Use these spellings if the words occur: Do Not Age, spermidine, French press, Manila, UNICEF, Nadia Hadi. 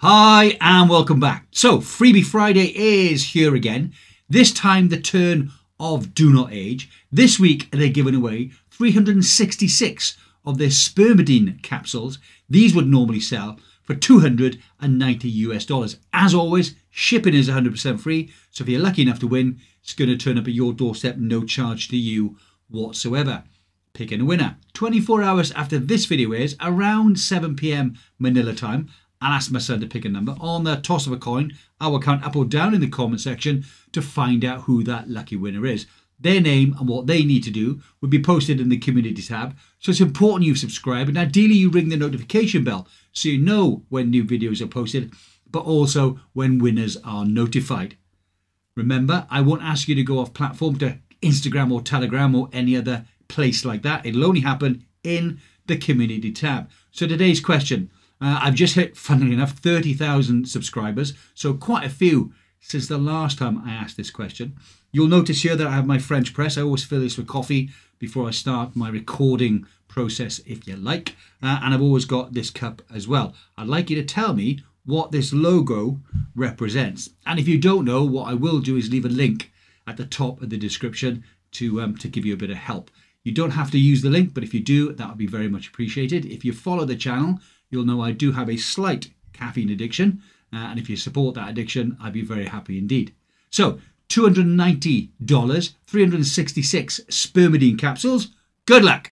Hi and welcome back. So Freebie Friday is here again, this time the turn of Do Not Age. This week they're giving away 366 of their spermidine capsules. These would normally sell for $290. As always, shipping is 100% free, so if you're lucky enough to win, it's going to turn up at your doorstep, no charge to you whatsoever. Picking a winner 24 hours after this video airs, around 7 PM Manila time. I'll ask my son to pick a number on the toss of a coin. I will count up or down in the comment section to find out who that lucky winner is. Their name and what they need to do will be posted in the community tab, so it's important you subscribe and ideally you ring the notification bell so you know when new videos are posted, but also when winners are notified. Remember, I won't ask you to go off platform to Instagram or Telegram or any other place like that. It'll only happen in the community tab. So today's question. I've just hit, funnily enough, 30,000 subscribers, so quite a few since the last time I asked this question. You'll notice here that I have my French press. I always fill this with coffee before I start my recording process, if you like. And I've always got this cup as well. I'd like you to tell me what this logo represents. And if you don't know, what I will do is leave a link at the top of the description to give you a bit of help. You don't have to use the link, but if you do, that would be very much appreciated. If you follow the channel, you'll know I do have a slight caffeine addiction, and if you support that addiction, I'd be very happy indeed. So $290, 366 spermidine capsules. Good luck.